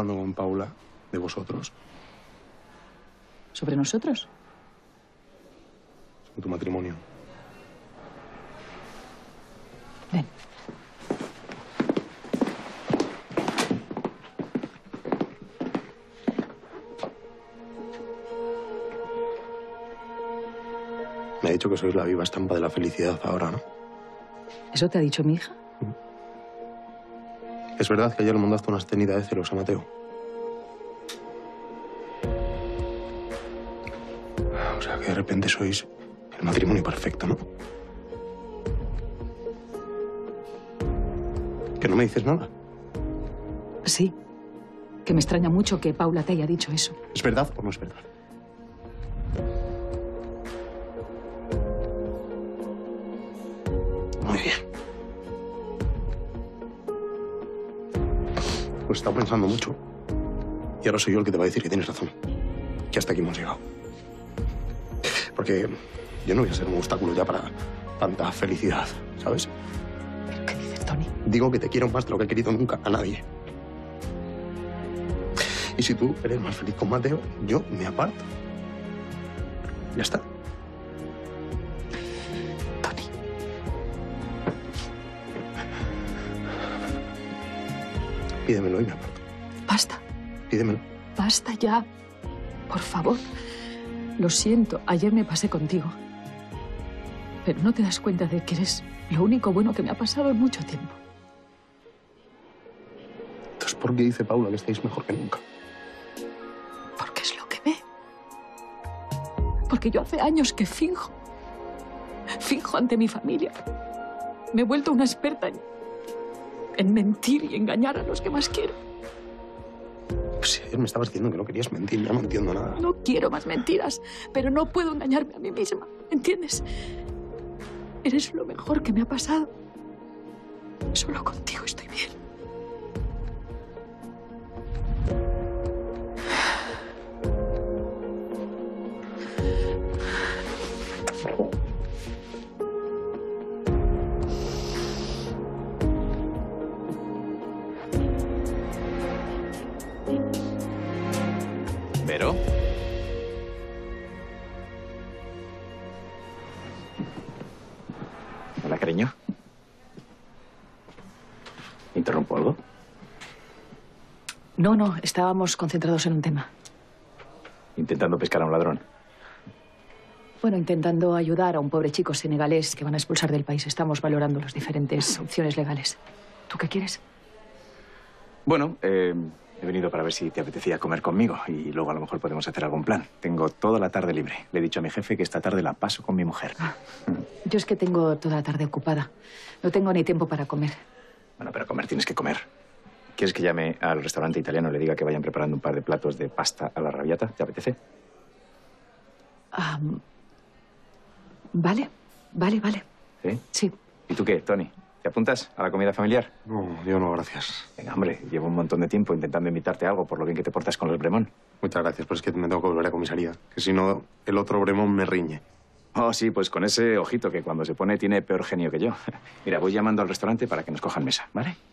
hablando con Paula de vosotros. ¿Sobre nosotros? Sobre tu matrimonio. Ven. Me ha dicho que sois la viva estampa de la felicidad ahora, ¿no? ¿Eso te ha dicho mi hija? Es verdad que ayer le mandaste una tenida de celos a Mateo. O sea, que de repente sois el matrimonio perfecto, ¿no? ¿Que no me dices nada? Sí. Que me extraña mucho que Paula te haya dicho eso. ¿Es verdad o no es verdad? Muy bien. Pues he estado pensando mucho y ahora soy yo el que te va a decir que tienes razón, que hasta aquí hemos llegado. Porque yo no voy a ser un obstáculo ya para tanta felicidad, ¿sabes? ¿Qué dices, Toni? Digo que te quiero más de lo que he querido nunca a nadie. Y si tú eres más feliz con Mateo, yo me aparto. Ya está. Pídemelo y me aparto. Basta. Pídemelo. Basta ya. Por favor. Lo siento, ayer me pasé contigo. Pero no te das cuenta de que eres lo único bueno que me ha pasado en mucho tiempo. Entonces, ¿por qué dice Paula que estáis mejor que nunca? Porque es lo que ve. Porque yo hace años que finjo. Finjo ante mi familia. Me he vuelto una experta en mentir y engañar a los que más quiero. Pues ayer me estabas diciendo que no querías mentir, ya no entiendo nada. No quiero más mentiras, pero no puedo engañarme a mí misma, ¿entiendes? Eres lo mejor que me ha pasado. Solo contigo estoy bien. ¿Pero? Hola, cariño. ¿Interrumpo algo? No, no. Estábamos concentrados en un tema. ¿Intentando pescar a un ladrón? Bueno, intentando ayudar a un pobre chico senegalés que van a expulsar del país. Estamos valorando las diferentes opciones legales. ¿Tú qué quieres? Bueno, he venido para ver si te apetecía comer conmigo y luego a lo mejor podemos hacer algún plan. Tengo toda la tarde libre. Le he dicho a mi jefe que esta tarde la paso con mi mujer. Ah, yo es que tengo toda la tarde ocupada. No tengo ni tiempo para comer. Bueno, pero comer tienes que comer. ¿Quieres que llame al restaurante italiano y le diga que vayan preparando un par de platos de pasta a la rabiata? ¿Te apetece? Vale. ¿Sí? Sí. ¿Y tú qué, Toni? ¿Te apuntas a la comida familiar? No, yo no, gracias. Venga, hombre, llevo un montón de tiempo intentando invitarte a algo por lo bien que te portas con los Bremón. Muchas gracias, pero es que me tengo que volver a comisaría, que si no, el otro Bremón me riñe. Oh, sí, pues con ese ojito que cuando se pone tiene peor genio que yo. Mira, voy llamando al restaurante para que nos cojan mesa, ¿vale?